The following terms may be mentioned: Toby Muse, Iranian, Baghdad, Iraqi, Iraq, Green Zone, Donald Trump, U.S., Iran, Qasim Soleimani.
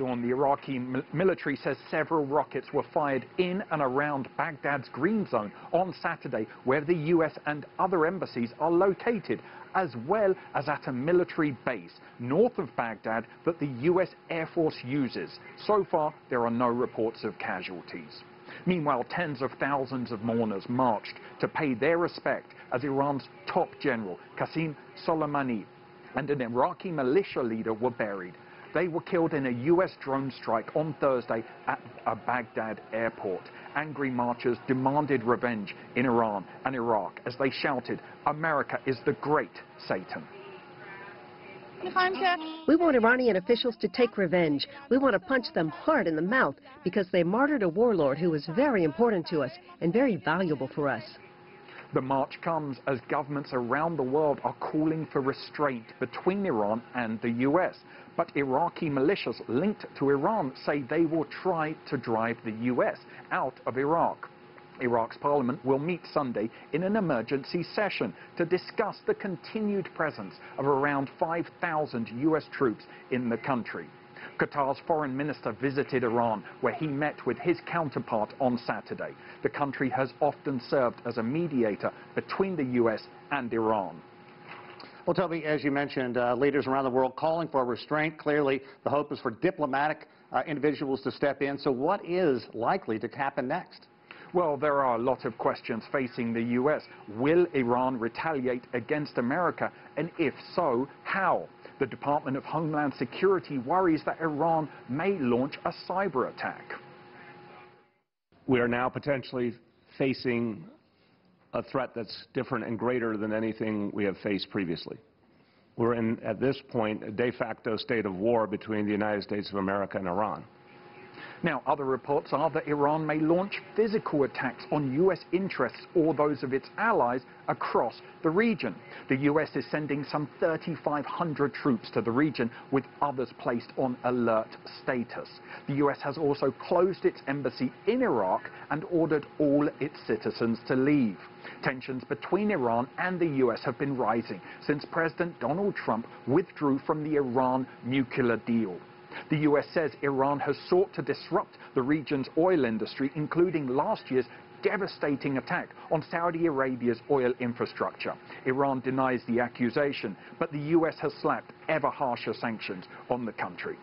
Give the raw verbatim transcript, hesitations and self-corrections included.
On the Iraqi military says several rockets were fired in and around Baghdad's Green Zone on Saturday, where the U S and other embassies are located, as well as at a military base north of Baghdad that the U S Air Force uses. So far, there are no reports of casualties. Meanwhile, tens of thousands of mourners marched to pay their respect as Iran's top general, Qasim Soleimani, and an Iraqi militia leader were buried. They were killed in a U S drone strike on Thursday at a Baghdad airport. Angry marchers demanded revenge in Iran and Iraq as they shouted, "America is the great Satan." We want Iranian officials to take revenge. We want to punch them hard in the mouth because they martyred a warlord who was very important to us and very valuable for us. The march comes as governments around the world are calling for restraint between Iran and the U S. But Iraqi militias linked to Iran say they will try to drive the U S out of Iraq. Iraq's parliament will meet Sunday in an emergency session to discuss the continued presence of around five thousand U S troops in the country. Qatar's foreign minister visited Iran, where he met with his counterpart on Saturday. The country has often served as a mediator between the U S and Iran. Well, Toby, as you mentioned, uh, leaders around the world calling for restraint. Clearly, the hope is for diplomatic uh, individuals to step in. So what is likely to happen next? Well, there are a lot of questions facing the U S. Will Iran retaliate against America? And if so, how? The Department of Homeland Security worries that Iran may launch a cyber attack. We are now potentially facing a threat that's different and greater than anything we have faced previously. We're in, at this point, a de facto state of war between the United States of America and Iran. Now, other reports are that Iran may launch physical attacks on U S interests or those of its allies across the region. The U S is sending some three thousand five hundred troops to the region, with others placed on alert status. The U S has also closed its embassy in Iraq and ordered all its citizens to leave. Tensions between Iran and the U S have been rising since President Donald Trump withdrew from the Iran nuclear deal. The U S says Iran has sought to disrupt the region's oil industry, including last year's devastating attack on Saudi Arabia's oil infrastructure. Iran denies the accusation, but the U S has slapped ever harsher sanctions on the country.